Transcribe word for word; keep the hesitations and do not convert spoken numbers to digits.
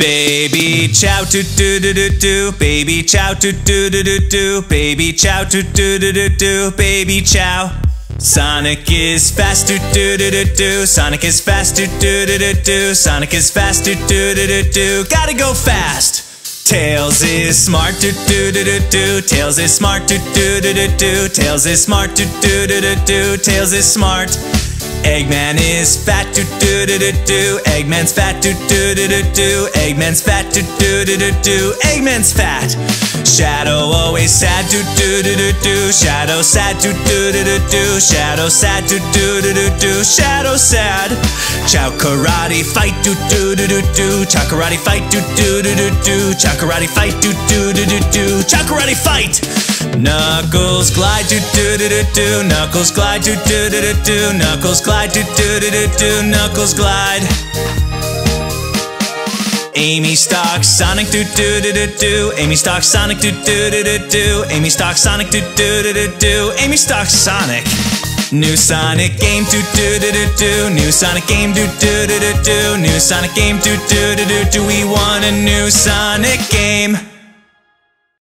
Baby Chao do do do do do, Baby Chao do do do do do, Baby Chao do do do do do, Baby Chao. Sonic is fast do do do do do, Sonic is fast do do do do do, Sonic is fast do do do do do, gotta go fast. Tails is smart do do do do do, Tails is smart do do do do do, Tails is smart do do do do do, Tails is smart. Eggman is fat do do do do do, Eggman's fat do do do do do, Eggman's fat do do do do do, Eggman's fat. Shadow always sad do do do do do, Shadow sad do do do do do, Shadow sad do do do do do, Shadow sad. Chakarati fight do do do do do, Chakarati fight do do do do do, Chakarati fight do do do do do, Chakarati fight. Knuckles glide do do do do do, Knuckles glide do do do do do, Knuckles glide do do do do do, Knuckles glide. Amy stalks Sonic do do do do do, Amy stalks Sonic do do do do do, Amy stalks Sonic do do do do do, Amy stalks Sonic. New Sonic game do do do do do, new Sonic game do do do do do, new Sonic game do do do do do, we want a new Sonic game.